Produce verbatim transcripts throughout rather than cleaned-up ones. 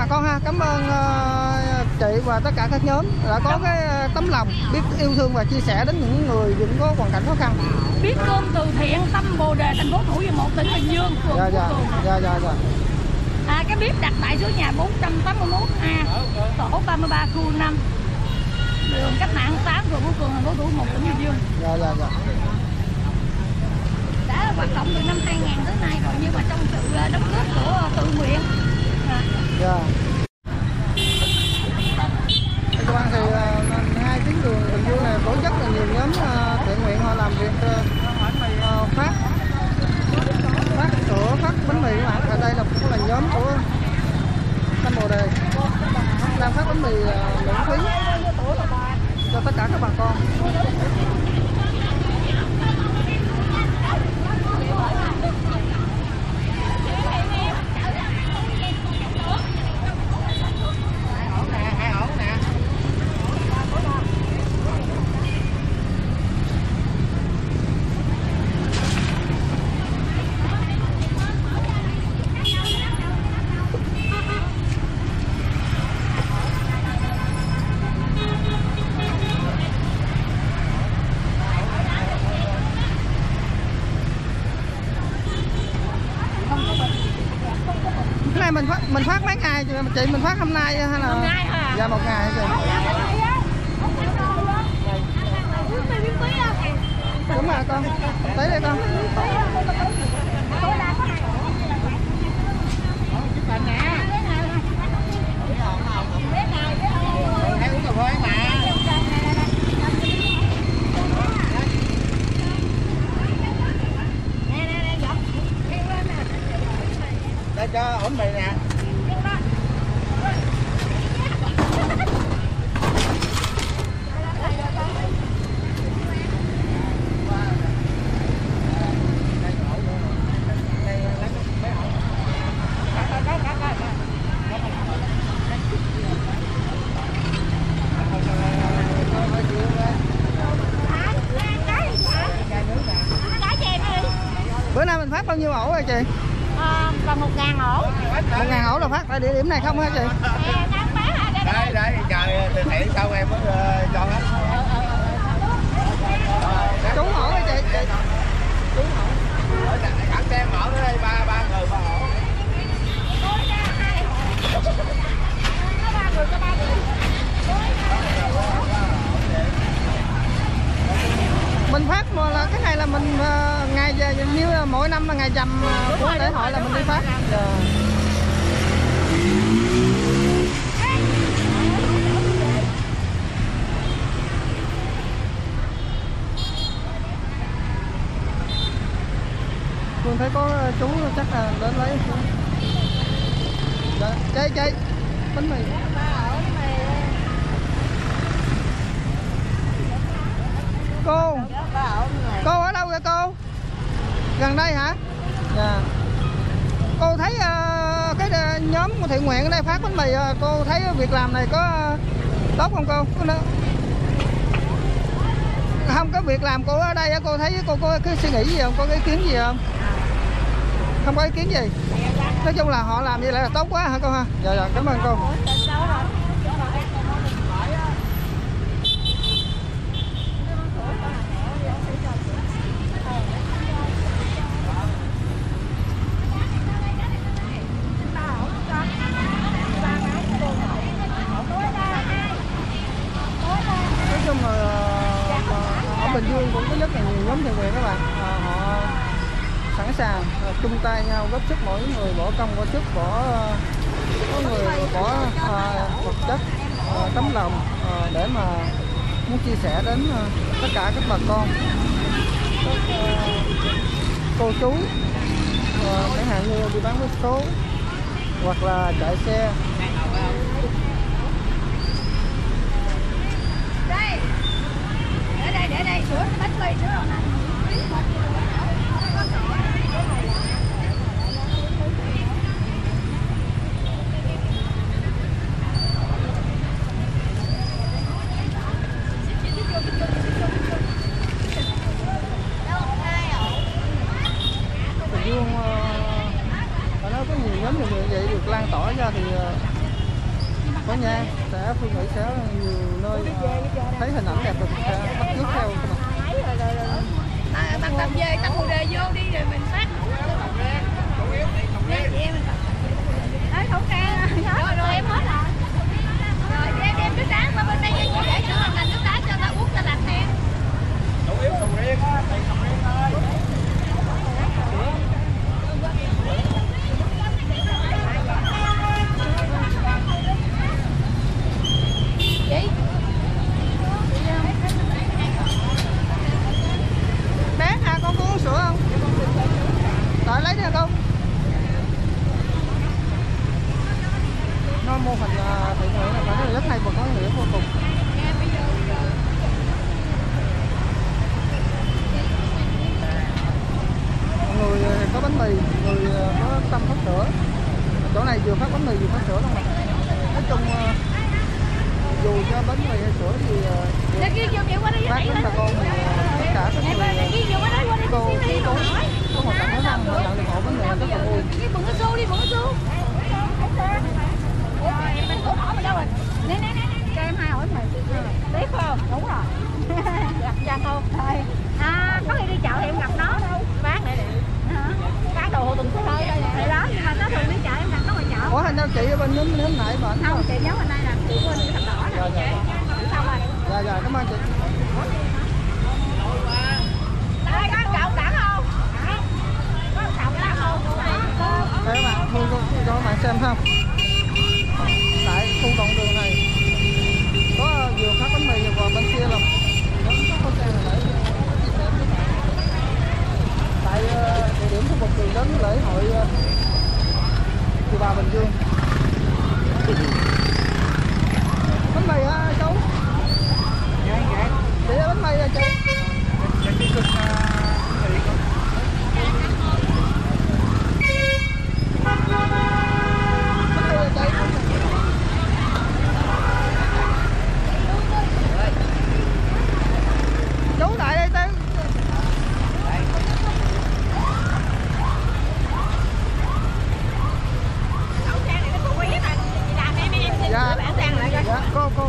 bà con ha. Cảm ơn uh, chị và tất cả các nhóm đã có cái tấm lòng biết yêu thương và chia sẻ đến những người những có hoàn cảnh khó khăn. Biết cơm từ thiện Tâm Bồ Đề, thành phố Thủ Dầu Một, tỉnh Bình Dương, phường Phú Cường. Dạ, dạ, dạ. À, cái bếp đặt tại số nhà bốn trăm tám mươi mốt A, tổ ba mươi ba, khu năm, đường Cách Mạng tám, phường Phú Cường, thành phố Thủ Dầu Một, tỉnh Bình Dương. Dạ, dạ, dạ. Đã hoạt động từ năm hai nghìn tới nay rồi, nhưng mà trong sự đóng góp của tự nguyện. À. Dạ. Các bạn thì hai tuyến đường Bình Dương này có rất là nhiều nhóm thiện nguyện họ làm việc phát phát sữa, phát bánh mì các bạn. Ở đây là cũng là nhóm của Tâm Bồ Đề đang phát bánh mì miễn phí cho tất cả các bà con. Mình phát, mình phát mấy ngày chị? Mình phát hôm nay hay là một ngày hả? Dạ, một ngày chị. Đúng rồi con, tới đây con. Cho ổn định nè. Bữa nay mình phát bao nhiêu ổ rồi chị? Còn một ngàn ổ. Một ngàn ổ là phát tại địa điểm này không hả chị? Đây đây trời từ thiện xong em mới cho hết. Trúng ổ hả chị? Trúng ổ. Ở xe mở tới đây ba ba người ba ổ. ba người cho ba người. Mình phát mà là cái này là mình uh, ngày như là mỗi năm là ngày rằm uh, của lễ hội là mình đi phát. Mình thấy có chú chắc là đến lấy. Đó, chơi chơi bánh mì. Cô cô ở đâu vậy cô? Gần đây hả? Dạ. Cô thấy uh, cái uh, nhóm của thiện nguyện ở đây phát bánh mì, uh, cô thấy việc làm này có uh, tốt không cô? Không, có việc làm của ở đây cô thấy cô có cái suy nghĩ gì không? Có ý kiến gì không? Không có ý kiến gì. Nói chung là họ làm như vậy là tốt quá hả cô ha? Dạ dạ, cảm ơn cô. Bình Dương cũng có rất là nhiều nhóm thiện nguyện các bạn, à, họ sẵn sàng à, chung tay nhau góp sức, mỗi người bỏ công bỏ sức, bỏ mỗi người bỏ à, vật chất, à, tấm lòng à, để mà muốn chia sẻ đến à, tất cả các bà con, các à, cô chú chẳng à, hạn như đi bán vé số hoặc là chạy xe. Để đây sữa bánh mì sữa rồi nè. Bình Dương, phải nói có nhiều nhóm người như vậy được lan tỏa ra thì Có nha, sẽ Phương Mỹ sẽ nhiều nơi thấy hình ảnh đẹp được bắt trước theo không ạ? Tăng tập về, tăng hồ đề vô đi rồi mình phát. Đấy, khẩu trang rồi, rồi em hết rồi. Rồi đem đem nước đá qua bên đây nha, chị để cho làm nước đá cho ta uống ta làm theo. Đủ yếu sầu riêng á, tiền sầu riêng thôi. Chị bé hả, con có uống sữa không? Rồi lấy đi hả con? Nó mô hình tự nguyện là phải rất hay và có nghĩa vô cùng. Người có bánh mì, người có tâm phát sữa. Chỗ này vừa phát bánh mì vừa phát sữa luôn. Nói chung dù cho bánh mì hay sữa thì bác đến bà con thì tất cả các người cô chú có một tặng nấu ăn, một tặng được hộ bánh mì rất là vui. Nè nè nè, cho em hai ổi mì tiếp không? Đúng rồi. Gặp ra không? Thôi. À, có khi đi chợ thì em gặp nó đâu. Bán này nè. Bán đồ tuần thôi thôi nè. Đó, nhưng mà nó thường đi chợ em gặp nó ngoài chợ. Ủa hình đâu chị ở bên nấm nấm lại bệnh. Không, chị nhớ bên đây là chị quên cái thằng đỏ nè. Rồi rồi. Rồi cảm ơn chị. Đây có cậu sẵn không? Có cậu sẵn không? Thế các bạn, mua cho các bạn xem không? Tại khu đoạn đường này có vừa phát bánh mì và bên kia là có xe lễ tại địa điểm khu vực đường đến lễ hội Chùa Bà Bình Dương. Bánh mì hả chú? Để bánh mì hả chú? Hãy subscribe cho kênh Ghiền Mì Gõ để không bỏ lỡ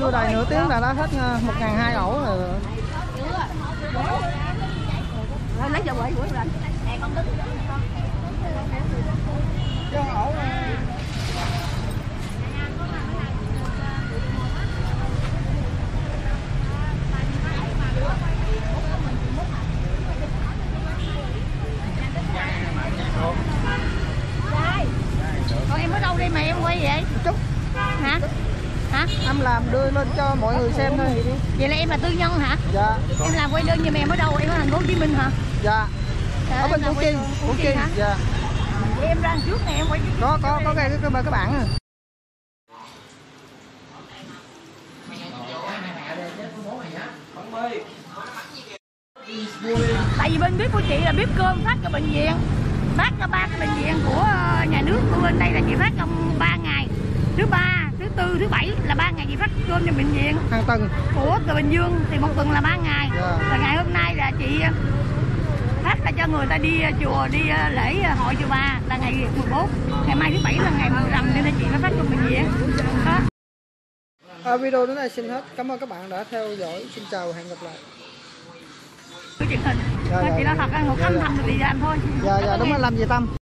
vô đầy nửa tiếng là đã hết một ngàn hai ổ rồi. Lấy cho quậy quậy lên. Nè con đứng. Cho ổ. Còn em ở đâu đây mà em quay vậy? Chút. Hả? Hả? Em làm đưa lên cho mọi người xem thôi. Vậy là em là tư nhân hả? Dạ. Em làm quay đơn như mà em ở đâu? Em ở thành phố Hồ Chí Minh hả? Dạ. Dạ ở bên Củ Chi. Củ Chi. Dạ. Em ra trước này em quay trước. Có có có cái cái các bạn à. Tại vì bên bếp của chị là bếp cơm phát cho bệnh viện. Phát cho ba cái bệnh viện của nhà nước của bên đây là chị phát trong ba ngày. Thứ ba, thứ tư, thứ bảy là ba ngày chị phát cơm cho bệnh viện. Hàng tuần. Của từ Bình Dương thì một tuần là ba ngày. Yeah. Và ngày hôm nay là chị phát là cho người ta đi chùa, đi lễ hội chùa Ba là ngày mười bốn. Ngày mai thứ bảy là ngày mười rằm nên là chị nó phát cơm bệnh viện. Đó. À, video đến đây xin hết. Cảm ơn các bạn đã theo dõi. Xin chào, hẹn gặp lại. Cái chuyện hình, dạ, dạ, chị nói thật, một dạ, dạ. Tâm thầm thì làm thôi. Dạ, dạ, đúng là làm gì Tâm.